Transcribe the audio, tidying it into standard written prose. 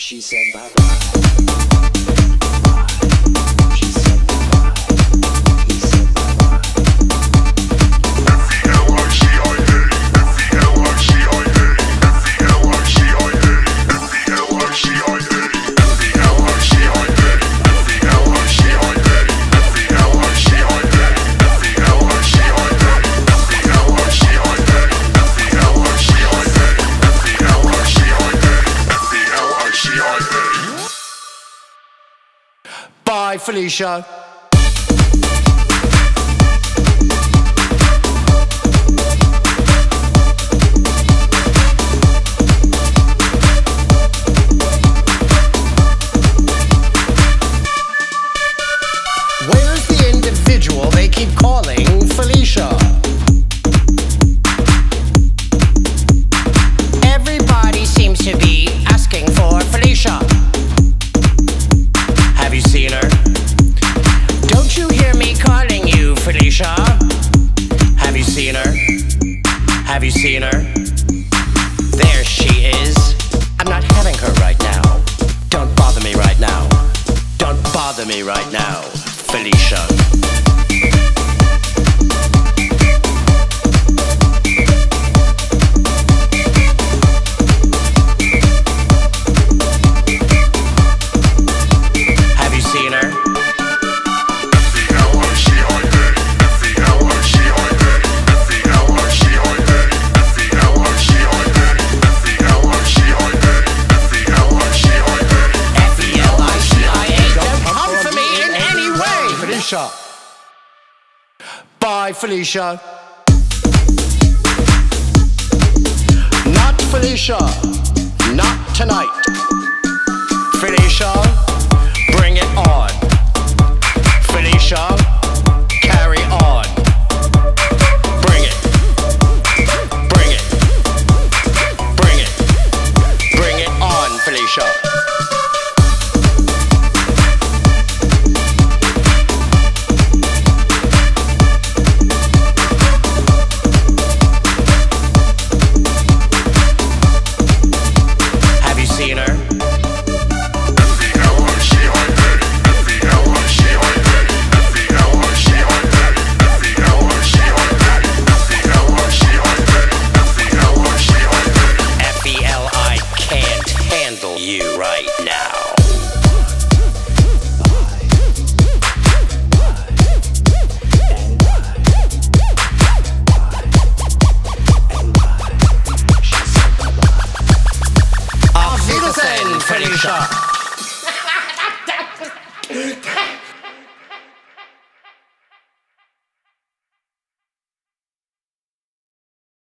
She said bye-bye. She said bye-bye. He said bye-bye. Bye, Felicia. Where's the individual they keep calling Felicia? Everybody seems to be asking for Felicia. Have you seen her? Don't you hear me calling you, Felicia? Have you seen her? Have you seen her? There she is. I'm not having her right now. Don't bother me right now. Don't bother me right now, Felicia. Bye, Felicia. Not Felicia. Not tonight. Felicia, bring it on. Felicia, carry on. Bring it. Bring it. Bring it. Bring it on, Felicia. Felicia.